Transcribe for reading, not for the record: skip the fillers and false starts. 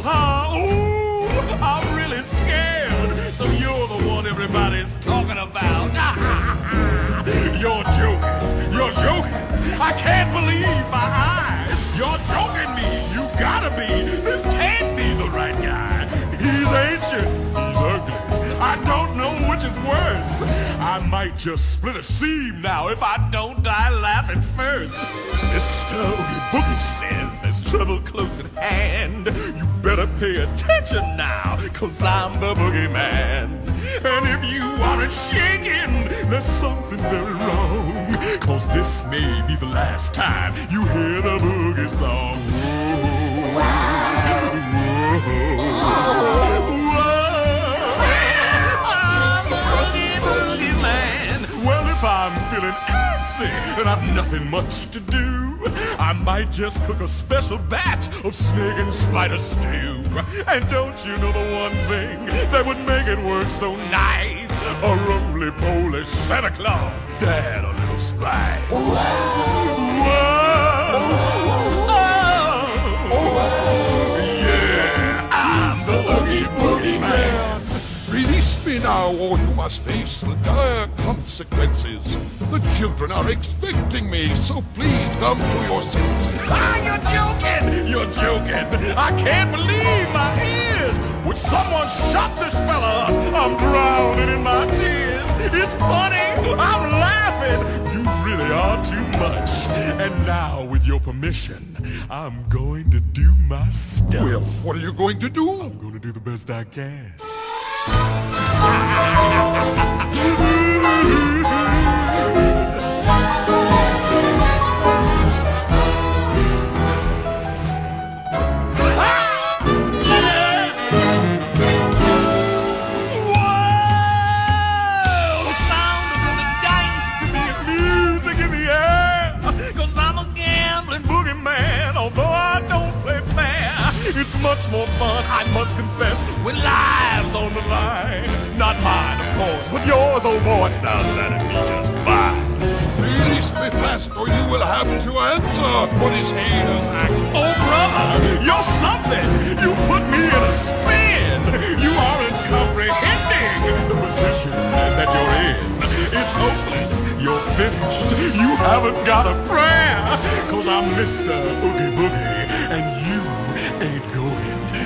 animals, huh? Ooh, I'm really scared. So you're the one everybody's talking about. You're joking. You're joking. I can't believe my eyes. You're joking me. You gotta be. This can't be the right guy. He's ancient. He's ugly. I don't know which is worse. I might just split a seam now if I don't die laughing first. Mr. Oogie Boogie says there's trouble close at hand. You better pay attention now, 'cause I'm the boogeyman. And if you aren't shaking, there's something very wrong, 'cause this may be the last time you hear the boogie song. Whoa. Whoa. Whoa. Feeling antsy and I've nothing much to do. I might just cook a special batch of snake and spider stew. And don't you know the one thing that would make it work so nice? A roly-poly Santa Claus to add a little spice. Whoa! Whoa! Oh! Whoa! Yeah, I'm the Oogie Boogie Man. Release me now, or you must face the dire consequences. The children are expecting me, so please come to your senses. Ah, you're joking! You're joking! I can't believe my ears! Would someone shut this fella up? I'm drowning in my tears. It's funny! I'm laughing! You really are too much. And now, with your permission, I'm going to do my stuff. Well, what are you going to do? I'm going to do the best I can. It's much more fun, I must confess, with lives on the line. Not mine, of course, but yours, oh boy. Now let it be just fine. Release me fast, or you will have to answer for this heinous act. Oh, brother, you're something. You put me in a spin. You aren't comprehending the position that you're in. It's hopeless. You're finished. You haven't got a prayer. 'Cause I'm Mr. Oogie Boogie, and you ain't going